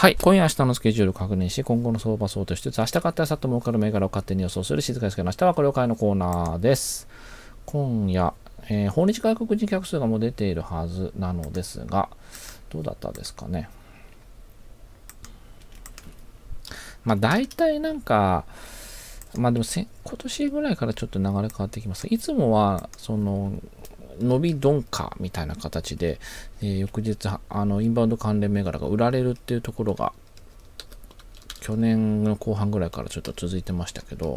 はい。今夜明日のスケジュールを確認し、今後の相場想定しつつ、明日買って明後日儲かる銘柄を勝手に予想する静かですけど、明日はこれを買いのコーナーです。今夜、訪日外国人客数がもう出ているはずなのですが、どうだったですかね。まあ大体なんか、まあでも今年ぐらいからちょっと流れ変わってきます。いつもは、その、伸び鈍化みたいな形で、翌日インバウンド関連銘柄が売られるっていうところが去年の後半ぐらいからちょっと続いてましたけど、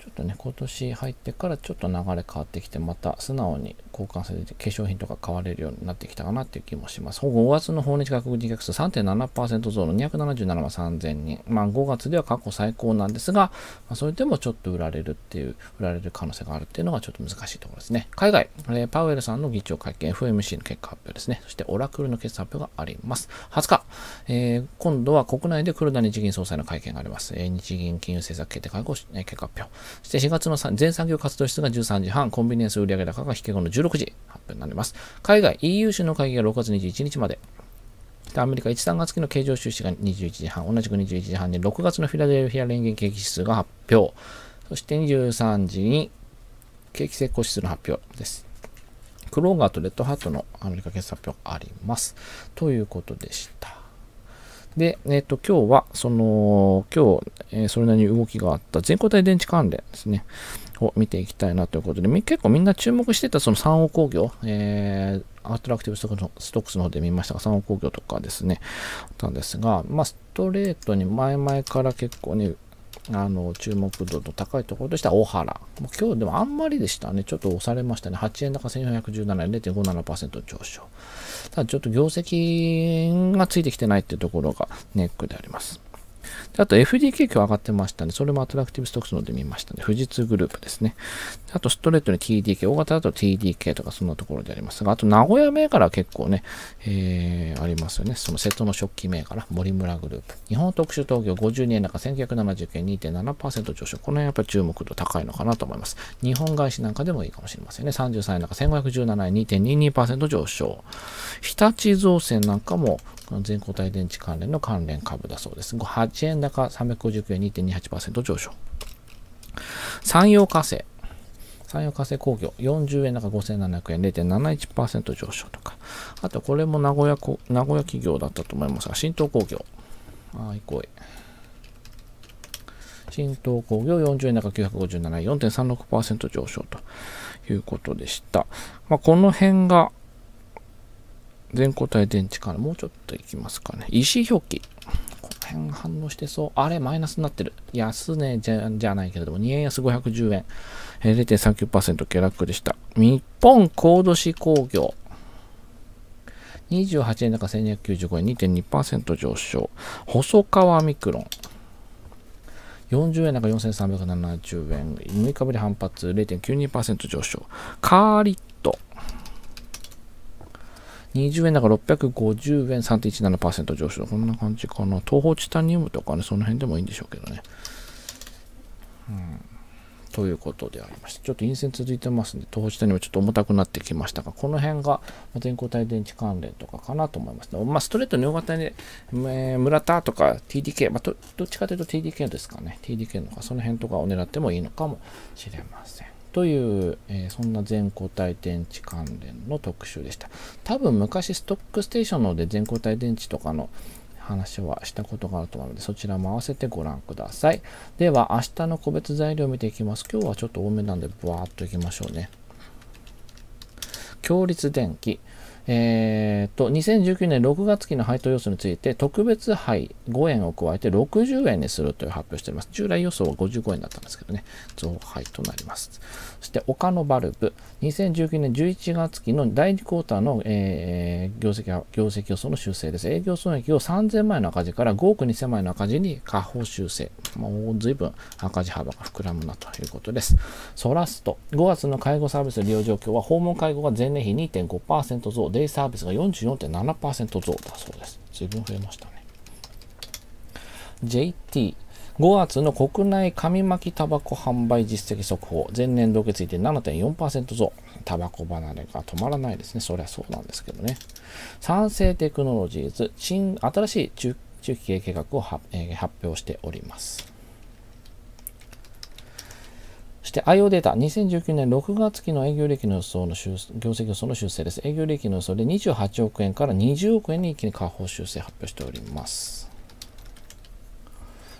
ちょっとね今年入ってからちょっと流れ変わってきて、また素直に交換されて化粧品とか買われるようになってきたかなっていう気もします。5月の訪日外国人客数 3.7% 増の277万3000人、まあ5月では過去最高なんですが、それでもちょっと売られる可能性があるっていうのがちょっと難しいところですね。海外、パウエルさんの議長会見、 FOMC の結果発表ですね。そしてオラクルの決算発表があります。20日、今度は国内で黒田日銀総裁の会見があります。日銀金融政策決定会合、結果発表。そして4月の全産業活動室が13時半、コンビニエンス売上高が引け後の16時発表になります。海外 EU 州の会議が6月21日まで。アメリカ 1、3 月期の経常収支が21時半、同じく21時半に6月のフィラデルフィア連銀景気指数が発表。そして23時に景気成功指数の発表です。クローガーとレッドハットのアメリカ決算発表がありますということでした。で、今日は、それなりに動きがあった全固体電池関連ですね、を見ていきたいなということで、結構みんな注目してたその三王工業、アトラクティブストックスの方で見ましたが、三王工業とかですね、なんですが、まあ、ストレートに前々から結構ね、注目度の高いところとしては大原。今日でもあんまりでしたね。ちょっと押されましたね。8円高1417円 0.57% 上昇。ただちょっと業績がついてきてないっていうところがネックであります。あと FDK 今日上がってましたね。それもアトラクティブストックスので見ましたね。富士通グループですね。あとストレートに TDK、大型だと TDK とかそんなところでありますが、あと名古屋銘柄は結構ね、ありますよね。その瀬戸の食器銘柄、森村グループ。日本特殊陶業52円高1970円 2.7% 上昇。この辺やっぱり注目度高いのかなと思います。日本外資なんかでもいいかもしれませんね。33円高1517円 2.22% 上昇。日立造船なんかも全固体電池関連の関連株だそうです。8円高359円 2.28% 上昇。山陽火星工業40円高5700円 0.71% 上昇とか、あとこれも名古屋企業だったと思いますが、新東工業。新東工業40円高957円 4.36% 上昇ということでした。まあ、この辺が全固体電池からもうちょっといきますかね。EC表記。反応してそう。あれ、マイナスになってる。安値じゃないけれども、2円安510円。0.39% 下落でした。日本高度紙工業。28円高1295円 2.2% 上昇。細川ミクロン。40円高4370円。6日ぶり反発 0.92% 上昇。カーリット。20円高650円 3.17% 上昇。こんな感じかな。東方チタニウムとかね、その辺でもいいんでしょうけどね。ということでありまして、ちょっと陰線続いてますんで、東方チタニウムちょっと重たくなってきましたが、この辺が全固体電池関連とかかなと思います。まあ、ストレートの大型で、村田とか TDK、まあ、どっちかというと TDK ですかね。TDK のか、その辺とかを狙ってもいいのかもしれません。という、そんな全固体電池関連の特集でした。多分昔ストックステーションので全固体電池とかの話はしたことがあると思うので、そちらも合わせてご覧ください。では明日の個別材料を見ていきます。今日はちょっと多めなんでブワーっといきましょうね。強立電機。2019年6月期の配当予想について特別配5円を加えて60円にするという発表しております。従来予想は55円だったんですけどね、増配となります。そして、岡野バルブ。2019年11月期の第2クォーターの、業績予想の修正です。営業損益を3000万円の赤字から5億2000万円の赤字に下方修正。もう随分赤字幅が膨らむなということです。ソラスト。5月の介護サービス利用状況は訪問介護が前年比 2.5% 増。デイサービスが 44.7% 増だそうです。随分増えましたね。JT。5月の国内紙巻きタバコ販売実績速報。前年同期ついて 7.4% 増。タバコ離れが止まらないですね。そりゃそうなんですけどね。賛成テクノロジーズ、新しい中期経営計画を発表しております。そして IO データ、2019年6月期の営業利益の予想の業績予想の修正です。営業利益の予想で28億円から20億円に一気に下方修正発表しております。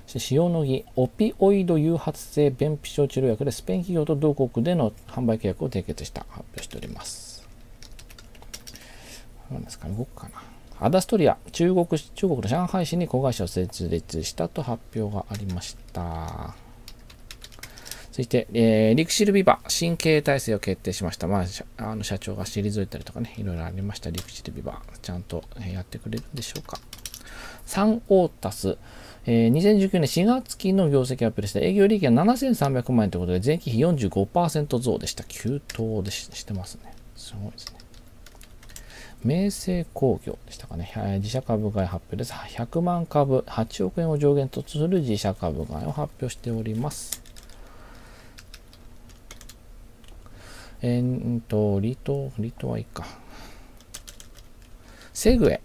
そして塩野義、オピオイド誘発性便秘症治療薬でスペイン企業と同国での販売契約を締結した、発表しております。何ですかね、動くかな。アダストリア、中国の上海市に子会社を設立したと発表がありました。そして、リクシルビバ、新経営体制を決定しました。まあ、社長が退いたりとかね、いろいろありました。リクシルビバ、ちゃんとやってくれるんでしょうか。サンオータス、2019年4月期の業績アップでした。営業利益が7300万円ということで、前期比 45% 増でした。急騰でしてますね。すごいですね。明星工業でしたかね。自社株買い発表です。100万株、8億円を上限とする自社株買いを発表しております。離島はいいか。セグウェイ。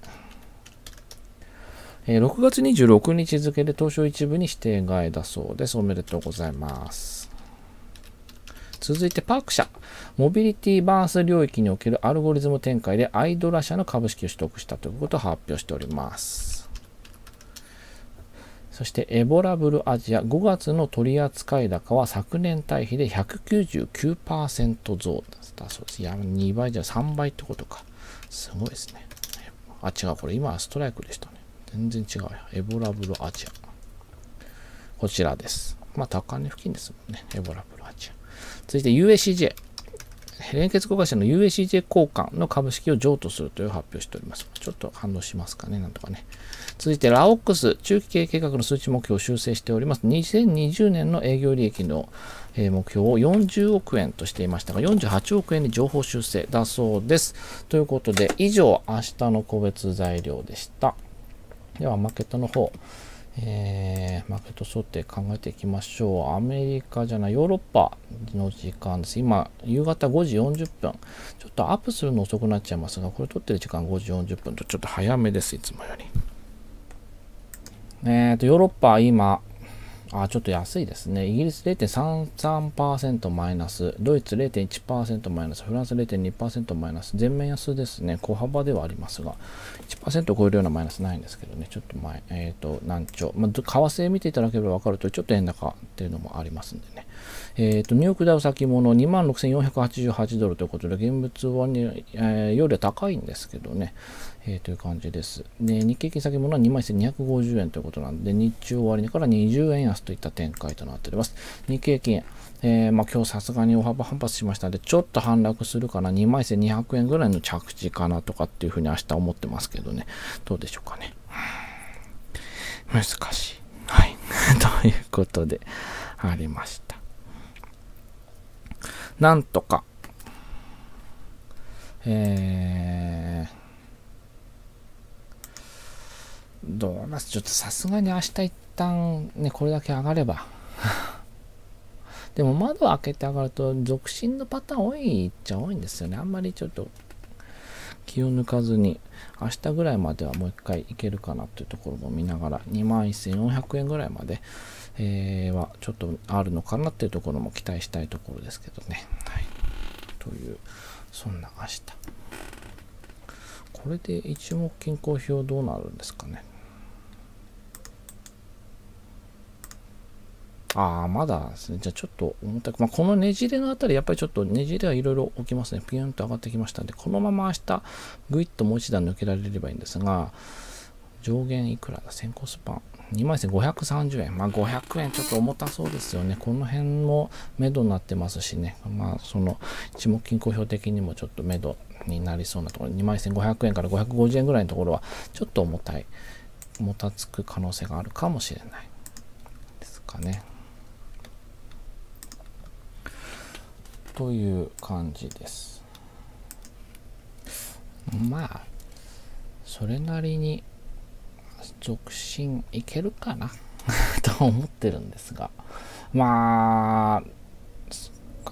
6月26日付で東証一部に指定外だそうです。おめでとうございます。続いてパーク社。モビリティバース領域におけるアルゴリズム展開でアイドラ社の株式を取得したということを発表しております。そしてエボラブルアジア、5月の取扱い高は昨年対比で 199% 増だそうです。いや、2倍じゃ3倍ってことか。すごいですね。あ、違う、これ今はストライクでしたね。全然違うよ。エボラブルアジア。こちらです。まあ、高値付近ですもんね。エボラブルアジア。続いて UACJ。連結子会社の UACJ 交換の株式を譲渡するという発表しております。ちょっと反応しますかね、なんとかね。続いて、ラオックス、中期経営計画の数値目標を修正しております。2020年の営業利益の目標を40億円としていましたが、48億円に上方修正だそうです。ということで、以上、明日の個別材料でした。では、マーケットの方。マーケット想定考えていきましょう。アメリカじゃない、ヨーロッパの時間です。今、夕方5時40分。ちょっとアップするの遅くなっちゃいますが、これ撮ってる時間5時40分とちょっと早めです、いつもより。ヨーロッパ今、ちょっと安いですね。イギリス 0.33% マイナス、ドイツ 0.1% マイナス、フランス 0.2% マイナス、全面安ですね。小幅ではありますが、1% 超えるようなマイナスないんですけどね、ちょっと前、難聴。為替見ていただければ分かると、ちょっと円高っていうのもありますんでね。ニューヨークダウ先物 26,488 ドルということで、現物はね、よりは高いんですけどね、という感じです。で、日経金先物は 21,250 円ということなんで、日中終値から20円安といった展開となっております。日経金、今日さすがに大幅反発しましたので、ちょっと反落するかな、21,200 円ぐらいの着地かなとかっていうふうに明日思ってますけどね、どうでしょうかね。難しい。はい。ということで、ありました。なんとか、どうなす、ちょっとさすがに明日一旦ね、これだけ上がれば。でも窓を開けて上がると、続伸のパターン多いっちゃ多いんですよね。あんまりちょっと気を抜かずに、明日ぐらいまではもう一回いけるかなというところも見ながら、21,400 円ぐらいまで。はちょっとあるのかなっていうところも期待したいところですけどね。はい、という、そんな明日。これで一目均衡表どうなるんですかね。まだですね。じゃあちょっと重たく、このねじれのあたり、やっぱりちょっとねじれはいろいろ起きますね。ピュンと上がってきましたんで、このまま明日、ぐいっともう一段抜けられればいいんですが、上限いくらだ、先行スパン。21,530 円。500円ちょっと重たそうですよね。この辺も目処になってますしね。その一目均衡表的にもちょっと目処になりそうなところ。21,500 円から550円ぐらいのところは、ちょっともたつく可能性があるかもしれない。ですかね。という感じです。それなりに、続進いけるかなと思ってるんですが、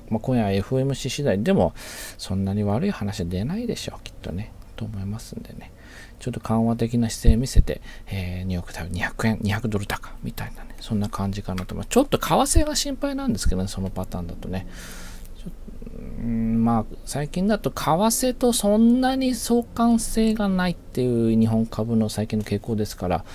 まあ、今夜は FOMC 次第でもそんなに悪い話は出ないでしょう、きっとね、と思いますんでね、ちょっと緩和的な姿勢見せて、ニューヨークダウ200円、200ドル高みたいなね、そんな感じかなと思います。ちょっと為替が心配なんですけどね、そのパターンだとね。まあ、最近だと為替とそんなに相関性がないっていう日本株の最近の傾向ですから、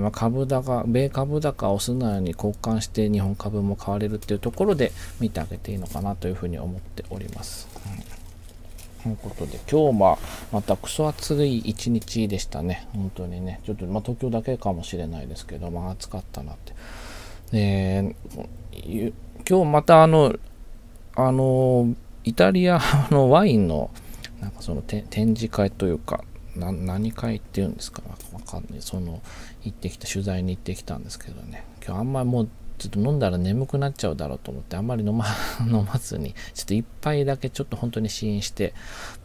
まあ株高、米株高を素直に交換して日本株も買われるっていうところで見てあげていいのかなというふうに思っております。ということで、今日はまたクソ暑い一日でしたね。本当にね、ちょっと、まあ、東京だけかもしれないですけど、まあ、暑かったなって。今日またイタリアのワインの、なんかその展示会というか、何会っていうんですか、わかんない。行ってきた、取材に行ってきたんですけどね、今日あんまりもう、ちょっと飲んだら眠くなっちゃうだろうと思って、あんまり飲まずに、ちょっと一杯だけちょっと本当に試飲して、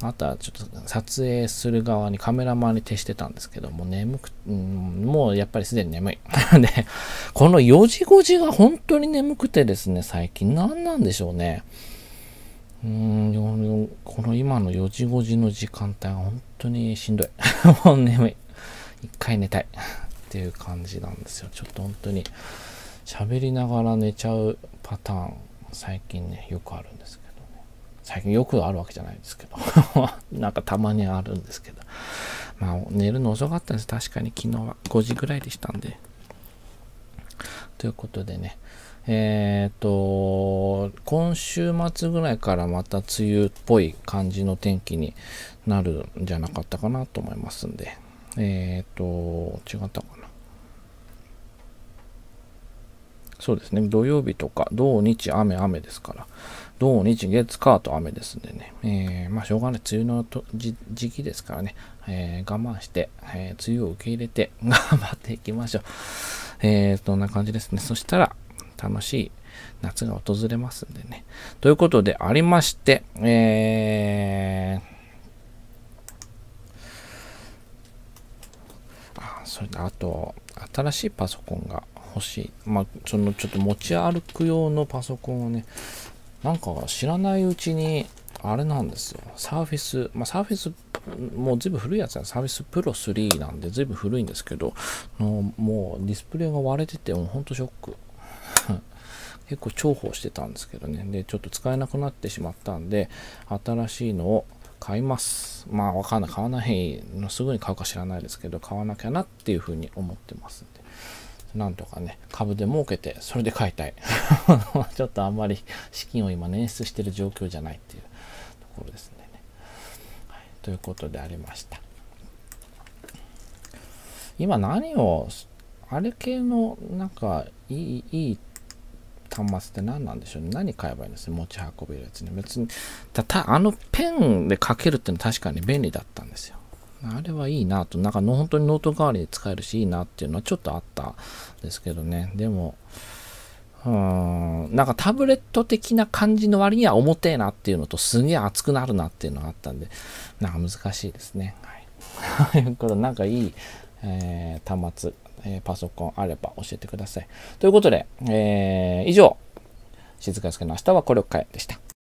あとはちょっと撮影する側にカメラマンに徹してたんですけど、もうもうやっぱりすでに眠い。で、この4時5時が本当に眠くてですね、最近何なんでしょうね。この今の4時5時の時間帯が本当にしんどい。もう眠い。一回寝たい。っていう感じなんですよ。ちょっと本当に。喋りながら寝ちゃうパターン、最近ね、よくあるんですけどね。最近よくあるわけじゃないですけど、なんかたまにあるんですけど。まあ、寝るの遅かったんです。確かに昨日は5時ぐらいでしたんで。ということでね、今週末ぐらいからまた梅雨っぽい感じの天気になるんじゃなかったかなと思いますんで、違ったかな。そうですね。土曜日とか、土日雨ですから、土日月火と雨ですんでね、まあしょうがない、梅雨の時期ですからね、我慢して、梅雨を受け入れて頑張っていきましょう。そんな感じですね。そしたら、楽しい夏が訪れますんでね。ということでありまして、それとあと、新しいパソコンが、欲しい。まあ、そのちょっと持ち歩く用のパソコンをね、なんか知らないうちに、あれなんですよ。サーフェス、まあサーフェス、もう随分古いやつだ。サーフェスプロ3なんで随分古いんですけど、もうディスプレイが割れてて、もうほんとショック。結構重宝してたんですけどね。で、ちょっと使えなくなってしまったんで、新しいのを買います。まあわかんない。買わないのすぐに買うか知らないですけど、買わなきゃなっていうふうに思ってますんで。なんとかね、株で儲けて、それで買いたい。ちょっとあんまり資金を今捻出してる状況じゃないっていうところですね。はい、ということでありました。今何を、あれ系のなんかいい端末って何なんでしょうね。何買えばいいんですね。持ち運べるやつね。別に、あのペンで書けるっていうのは確かに便利だったんですよ。あれはいいなと、なんか本当にノート代わりに使えるしいいなっていうのはちょっとあったんですけどね。でも、なんかタブレット的な感じの割には重てえなっていうのと、すげえ熱くなるなっていうのがあったんで、なんか難しいですね。はい。ということで、なんかいい、端末、パソコンあれば教えてください。ということで、以上、静かですけど明日はこれを買えでした。